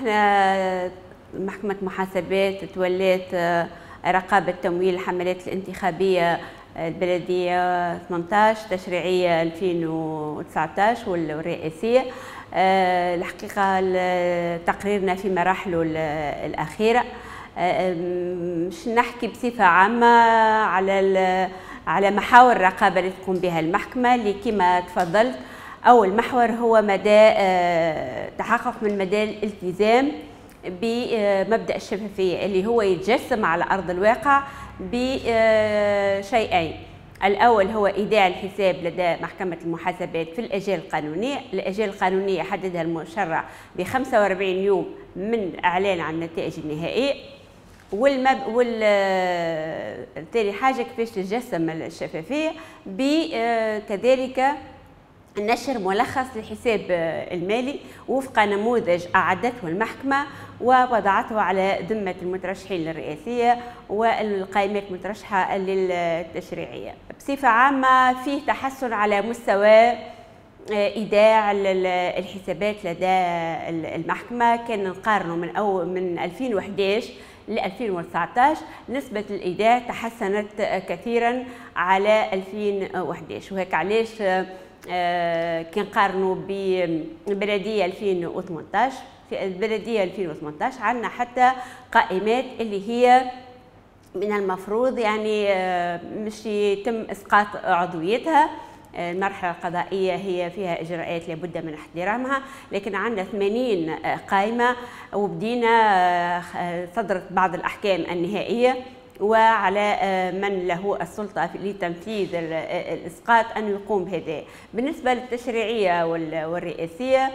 احنا محكمة محاسبات تولات رقابة تمويل الحملات الانتخابية البلدية 18 تشريعية 2019 والرئاسية. الحقيقة تقريرنا في مراحله الأخيرة، مش نحكي بصفة عامة على محاور الرقابة اللي تقوم بها المحكمة، اللي كما تفضلت أول محور هو مدى تحقق من مدى الالتزام بمبدأ الشفافية اللي هو يتجسم على أرض الواقع بشيئين. الأول هو إيداع الحساب لدى محكمة المحاسبات في الأجال القانونية. الأجال القانونية حددها المشرع ب 45 يوم من إعلان عن النتائج النهائية. تاني حاجة كيفاش تتجسم الشفافية بكذلك نشر ملخص للحساب المالي وفق نموذج أعدته المحكمة ووضعته على ذمة المترشحين للرئاسية والقائمات المترشحة للتشريعية. بصفة عامة فيه تحسن على مستوى إيداع الحسابات لدى المحكمة. كان نقارنه من 2011 ل 2019 نسبة الإيداع تحسنت كثيرا على 2011، وهيك علاش كي نقارنوا ببلدية 2018 في البلدية 2018 عندنا حتى قائمات اللي هي من المفروض يعني مش يتم اسقاط عضويتها. المرحلة القضائية هي فيها إجراءات لابد من احترامها، لكن عندنا 80 قائمة وبدينا صدرت بعض الأحكام النهائية وعلى من له السلطة لتنفيذ الإسقاط أن يقوم بهذا. بالنسبة للتشريعية والرئاسية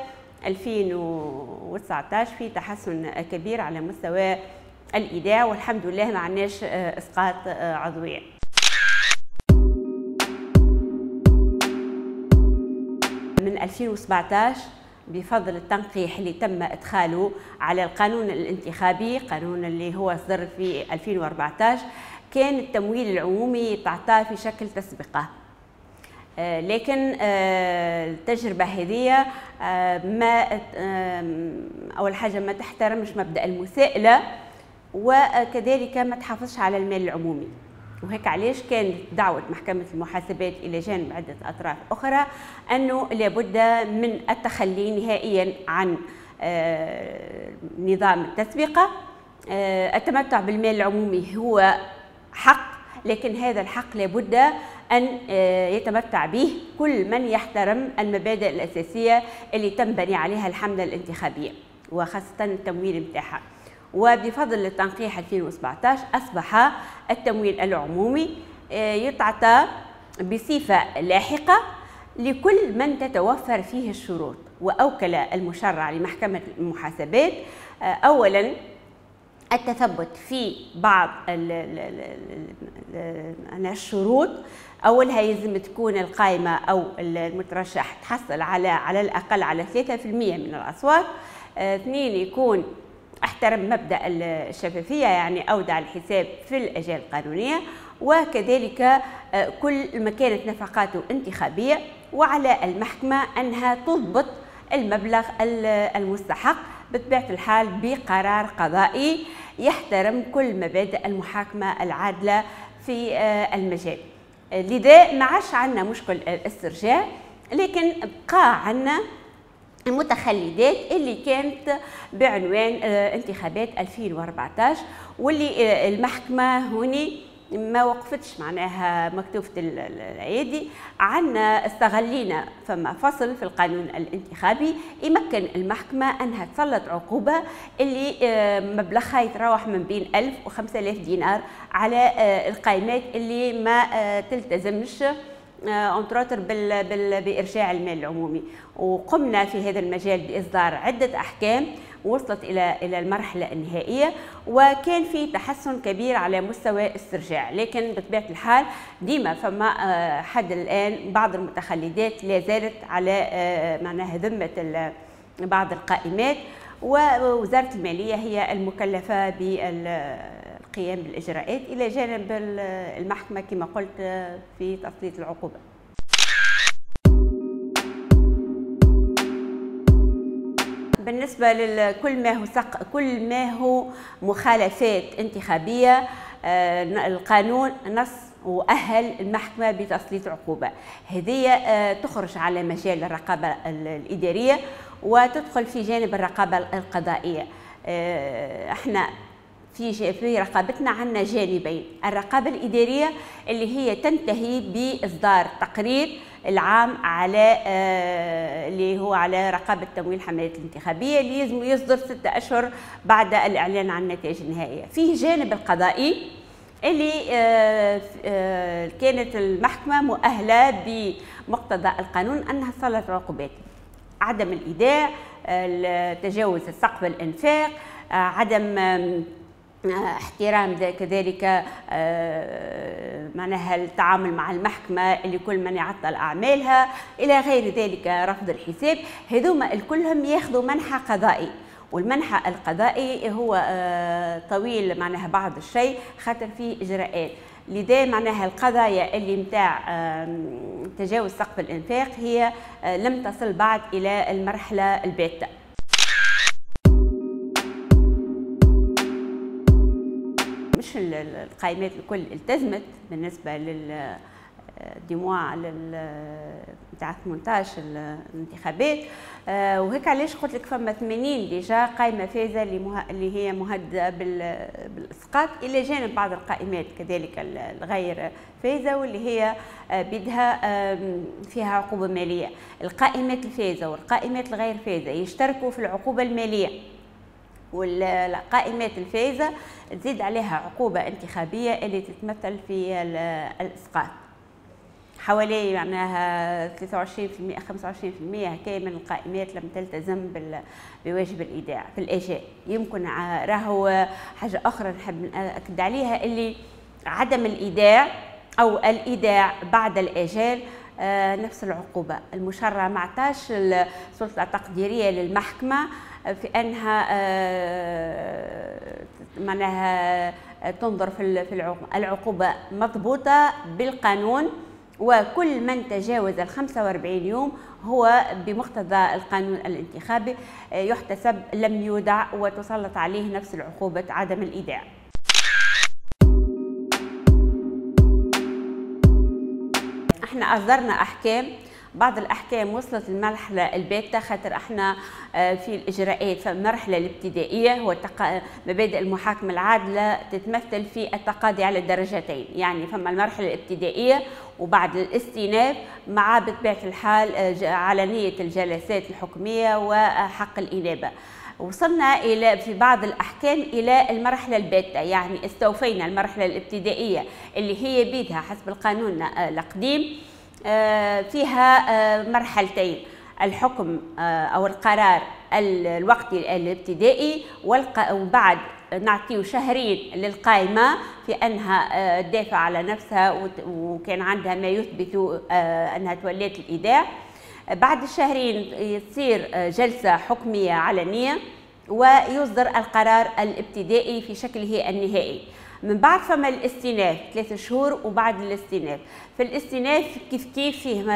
2019 في تحسن كبير على مستوى الإيداع والحمد لله ما عندناش إسقاط عضوية. من 2017 بفضل التنقيح اللي تم إدخاله على القانون الانتخابي، قانون اللي هو صدر في 2014، كان التمويل العمومي يتعطاه في شكل تسبقة، لكن التجربة هذه ما أول حاجة ما تحترمش مبدأ المساءلة وكذلك ما تحافظش على المال العمومي، وهيك علاش كانت دعوة محكمة المحاسبات إلى جانب عدة أطراف أخرى أنه لابد من التخلي نهائيا عن نظام التسبقة. التمتع بالمال العمومي هو حق، لكن هذا الحق لابد أن يتمتع به كل من يحترم المبادئ الأساسية اللي تنبني عليها الحملة الانتخابية وخاصة التمويل متاعها. وبفضل التنقيح 2017 أصبح التمويل العمومي يتعطى بصفة لاحقة لكل من تتوفر فيه الشروط. وأوكل المشرع لمحكمة المحاسبات أولاً التثبت في بعض الشروط. أولها يلزم تكون القائمة أو المترشح تحصل على الأقل على 3% من الأصوات. اثنين يكون احترم مبدأ الشفافية يعني أودع الحساب في الأجال القانونية، وكذلك كل ما كانت نفقاته انتخابية، وعلى المحكمة أنها تضبط المبلغ المستحق بطبيعة الحال بقرار قضائي يحترم كل مبادئ المحاكمة العادلة في المجال. لذا ما عادش عندنا مشكل الاسترجاع، لكن بقى عندنا المتخلدات اللي كانت بعنوان انتخابات 2014 واللي المحكمة هوني ما وقفتش معناها مكتوفة الأيدي. عنا استغلينا فما فصل في القانون الانتخابي يمكن المحكمة أنها تسلط عقوبة اللي مبلغها يتراوح من بين 1000 و5000 دينار على القائمات اللي ما تلتزمش انتراطر بإرجاع المال العمومي. وقمنا في هذا المجال بإصدار عدة أحكام وصلت إلى المرحلة النهائية، وكان في تحسن كبير على مستوى الاسترجاع، لكن بطبيعة الحال ديما فما حد الآن بعض المتخلدات لا زالت على معناها ذمة بعض القائمات، ووزارة المالية هي المكلفة القيام بالإجراءات إلى جانب المحكمة كما قلت في تسليط العقوبة. بالنسبة لكل ما هو مخالفات انتخابية، القانون نص وأهل المحكمة بتسليط عقوبة. هذه تخرج على مجال الرقابة الإدارية وتدخل في جانب الرقابة القضائية. احنا في رقابتنا عندنا جانبين، الرقابة الإدارية اللي هي تنتهي بإصدار تقرير العام على اللي هو على رقابة تمويل الحملات الانتخابية اللي لازم يصدر 6 أشهر بعد الإعلان عن النتائج النهائية. فيه جانب القضائي اللي كانت المحكمة مؤهلة بمقتضى القانون أنها تسلط عقوبات: عدم الإيداع، تجاوز سقف الإنفاق، عدم احترام كذلك معناها التعامل مع المحكمة اللي كل من يعطل أعمالها إلى غير ذلك، رفض الحساب. هذوما الكلهم ياخذوا منحى قضائي، والمنحى القضائي هو طويل معناها بعض الشيء خاطر فيه إجراءات. لذا معناها القضايا اللي متاع تجاوز سقف الإنفاق هي لم تصل بعد إلى المرحلة الباتة. مش القائمات الكل التزمت بالنسبة للدموع نتاع 18 الانتخابات، وهيك علاش قلت لك فما 80 ديجا قائمة فازة اللي هي مهددة بالإسقاط، إلى جانب بعض القائمات كذلك الغير فازة واللي هي بدها فيها عقوبة مالية. القائمات الفازة والقائمات الغير فازة يشتركوا في العقوبة المالية، والقائمات الفائزة تزيد عليها عقوبة انتخابية اللي تتمثل في الإسقاط حوالي معناها 23% 25% هكايا من القائمات لم تلتزم بواجب الإيداع في الإجاء. يمكن راهو حاجة أخرى نحب نأكد عليها، اللي عدم الإيداع أو الإيداع بعد الإجال نفس العقوبة. المشرع 14 السلطة التقديرية للمحكمة في أنها معناها تنظر في العقوبة مضبوطة بالقانون، وكل من تجاوز 45 يوم هو بمقتضى القانون الانتخابي يحتسب لم يودع وتسلط عليه نفس العقوبة عدم الإيداع. احنا أصدرنا أحكام، بعض الأحكام وصلت المرحلة الباتة خاطر احنا في الإجراءات. فالمرحلة الابتدائية هو مبادئ المحاكمة العادلة تتمثل في التقاضي على الدرجتين، يعني فما المرحلة الابتدائية وبعد الاستئناف مع بطبيعة الحال علنية الجلسات الحكمية وحق الإنابة. وصلنا إلى في بعض الأحكام إلى المرحلة الباتة، يعني استوفينا المرحلة الابتدائية اللي هي بيدها حسب القانون القديم فيها مرحلتين: الحكم أو القرار الوقتي الابتدائي، وبعد نعطيه شهرين للقائمة في أنها تدافع على نفسها وكان عندها ما يثبت أنها توليت الإيداع. بعد الشهرين يصير جلسة حكمية علنية ويصدر القرار الابتدائي في شكله النهائي. من بعد فما الاستئناف 3 شهور، وبعد الاستئناف في الاستئناف كيف كيف فيه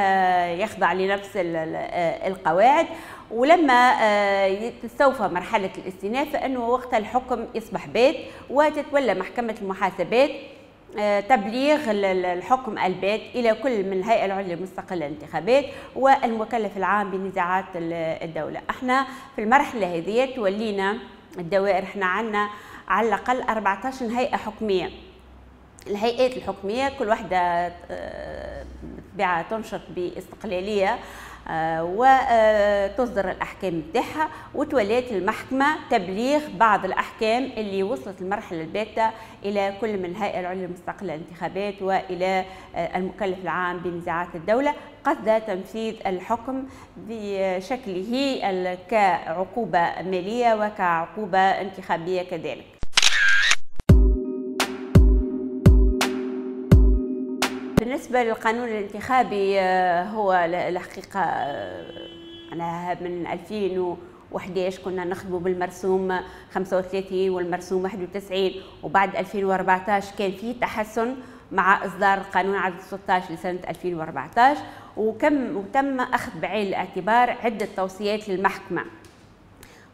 يخضع لنفس القواعد، ولما تستوفى مرحلة الاستئناف فإنه وقت الحكم يصبح بات وتتولى محكمة المحاسبات تبليغ الحكم البات إلى كل من الهيئة العليا المستقلة للانتخابات والمكلف العام بنزاعات الدولة. احنا في المرحلة هذه تولينا الدوائر، احنا عندنا على الأقل 14 هيئة حكمية. الهيئات الحكمية كل واحدة تنشط باستقلالية وتصدر الأحكام بتاعها، وتوليت المحكمة تبليغ بعض الأحكام اللي وصلت المرحلة الباتة إلى كل من الهيئة العليا المستقلة للانتخابات وإلى المكلف العام بنزاعات الدولة، قصد تنفيذ الحكم بشكله كعقوبة مالية وكعقوبة انتخابية كذلك. بالنسبة للقانون الانتخابي هو الحقيقة من 2011 كنا نخدموا بالمرسوم 35 والمرسوم 91، وبعد 2014 كان فيه تحسن مع إصدار القانون عدد 16 لسنة 2014، وتم أخذ بعين الاعتبار عدة توصيات للمحكمة.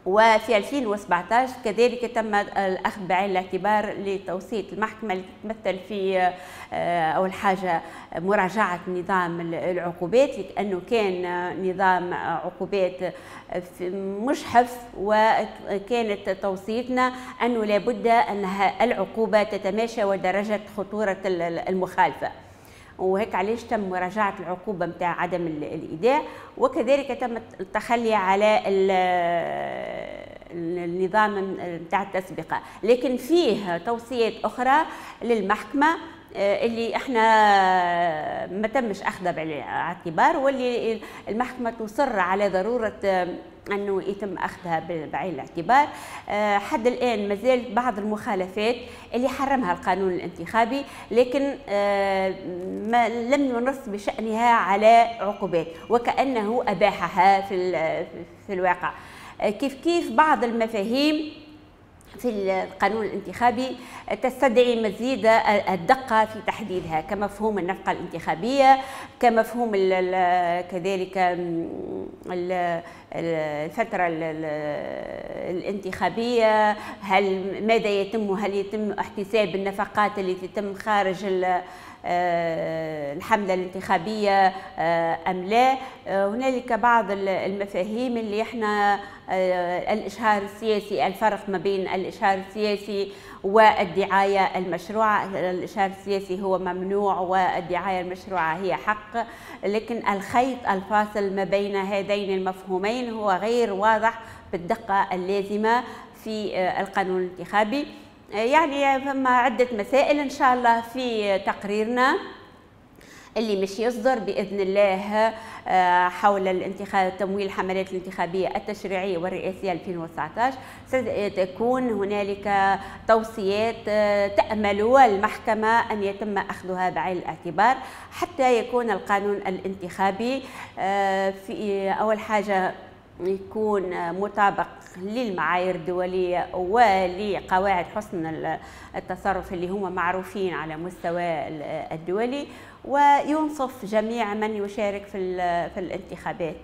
وفي 2017 كذلك تم الأخذ بعين الاعتبار لتوسيط المحكمة اللي تتمثل في أول حاجة مراجعة نظام العقوبات، لأنه كان نظام عقوبات مش حفظ، وكانت توصيتنا أنه لابد أن العقوبة تتماشى ودرجة خطورة المخالفة، وهيك علاش تم مراجعة العقوبة متاع عدم الإيداع، وكذلك تم التخلي على النظام متاع التسبقة. لكن فيه توصيات أخرى للمحكمة اللي احنا ما تمش أخذها بالاعتبار، واللي المحكمة تصر على ضرورة أنه يتم أخذها بعين الاعتبار. حد الآن مازال بعض المخالفات اللي حرمها القانون الانتخابي، لكن ما لم ينص بشأنها على عقوبات، وكأنه أباحها في الواقع. كيف بعض المفاهيم في القانون الانتخابي تستدعي مزيد الدقة في تحديدها، كمفهوم النفقة الانتخابية، كمفهوم كذلك الفترة الانتخابية، هل يتم احتساب النفقات اللي تتم خارج الحملة الانتخابية أم لا. هنالك بعض المفاهيم اللي احنا الإشهار السياسي، الفرق ما بين الإشهار السياسي والدعاية المشروعة. الإشهار السياسي هو ممنوع والدعاية المشروعة هي حق، لكن الخيط الفاصل ما بين هذين المفهومين هو غير واضح بالدقة اللازمة في القانون الانتخابي. يعني فما عدة مسائل إن شاء الله في تقريرنا اللي مش يصدر بإذن الله حول تمويل الحملات الانتخابية التشريعية والرئاسية 2019 ستكون هنالك توصيات تأمل المحكمة أن يتم أخذها بعين الاعتبار حتى يكون القانون الانتخابي في أول حاجة يكون مطابق للمعايير الدولية ولقواعد حسن التصرف اللي هم معروفين على مستوى الدولي، وينصف جميع من يشارك في الانتخابات.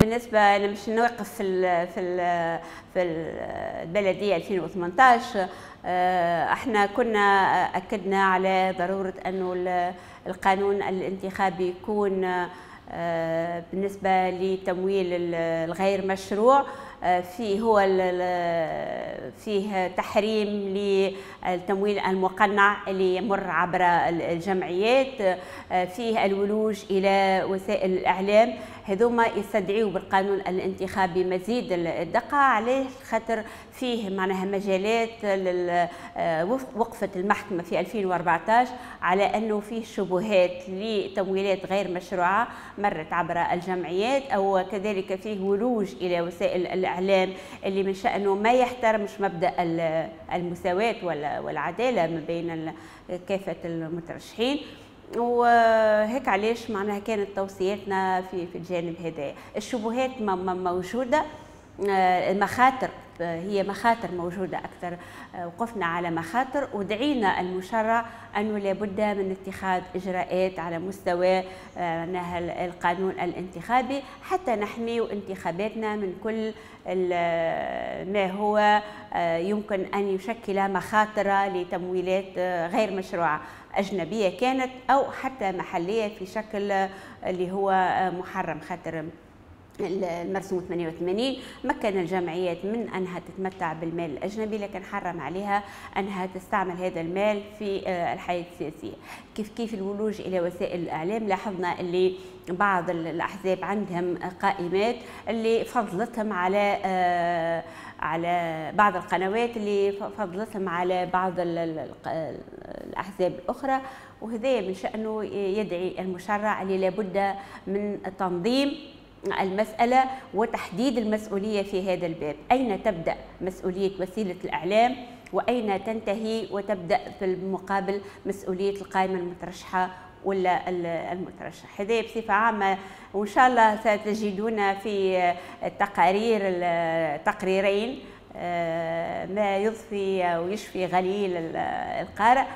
بالنسبة أنا مش نوقف في البلدية 2018، احنا كنا أكدنا على ضرورة أنه القانون الانتخابي يكون بالنسبة لتمويل الغير مشروع فيه تحريم للتمويل المقنع اللي يمر عبر الجمعيات، فيه الولوج إلى وسائل الإعلام. هذوما يستدعيوا بالقانون الانتخابي مزيد الدقة، عليه خاطر فيه معناها مجالات. وقفت المحكمة في 2014 على أنه فيه شبهات لتمويلات غير مشروعة مرت عبر الجمعيات، أو كذلك فيه ولوج إلى وسائل الإعلام اللي من شأنه ما يحترمش مبدأ المساواة والعدالة ما بين كافة المترشحين. وهيك علاش معناها كانت توصياتنا في الجانب هذا. الشبهات موجودة، المخاطر هي مخاطر موجودة أكثر، وقفنا على مخاطر ودعينا المشرع أنه لابد من اتخاذ إجراءات على مستوى القانون الانتخابي حتى نحمي انتخاباتنا من كل ما هو يمكن أن يشكل مخاطر لتمويلات غير مشروعة، أجنبية كانت أو حتى محلية في شكل اللي هو محرم. خاطر المرسوم 88 مكن الجمعيات من أنها تتمتع بالمال الأجنبي، لكن حرم عليها أنها تستعمل هذا المال في الحياة السياسية. كيف الولوج إلى وسائل الإعلام، لاحظنا اللي بعض الأحزاب عندهم قائمات اللي فضلتهم على بعض القنوات اللي فضلتهم على بعض الأحزاب الأخرى، وهذا من شأنه يدعي المشرع اللي لابد من تنظيم المسألة وتحديد المسؤولية في هذا الباب. أين تبدأ مسؤولية وسيلة الإعلام وأين تنتهي وتبدأ في المقابل مسؤولية القائمة المترشحة ولا المترشح؟ هذا بصفة عامة، وإن شاء الله ستجدون في التقارير تقريرين ما يضفي ويشفي غليل القارئ.